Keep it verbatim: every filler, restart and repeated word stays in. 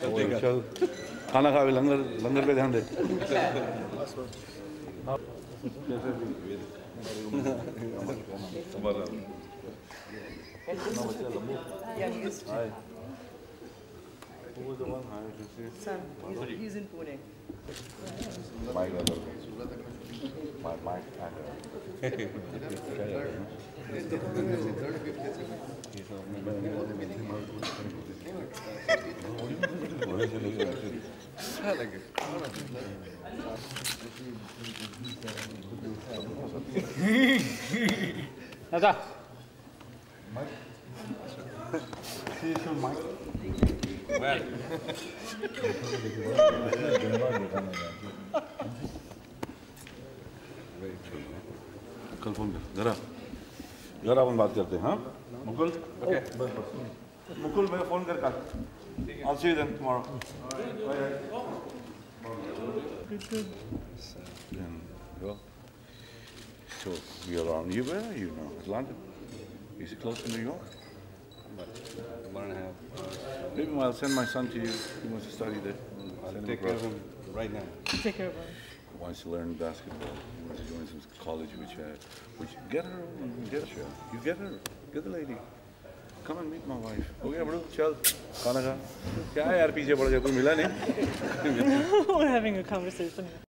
खाना खा लंगर लंगर पे ध्यान दे Who is the one? Sam. He's, he's in Pune. My brother. My my father. Mike. Well, कल फोन कर जरा जरा अपन बात करते हैं हाँ मुकुल ओके मुकुल मैं फोन कर कल I'll see you then tomorrow then go so we are on you where you know Atlanta is it close to New York a month and a half. Maybe I'll send my son to you. He wants to study there. I'll send take him care of him right now. Take care of him. He wants to learn basketball. He wants to join some college, which, uh, which get her, get her. You get her, get the lady. Come and meet my wife. Okay, bro, chal. Khana kha. Kya yaar, piche pad ja, koi mila nahi. We're having a conversation.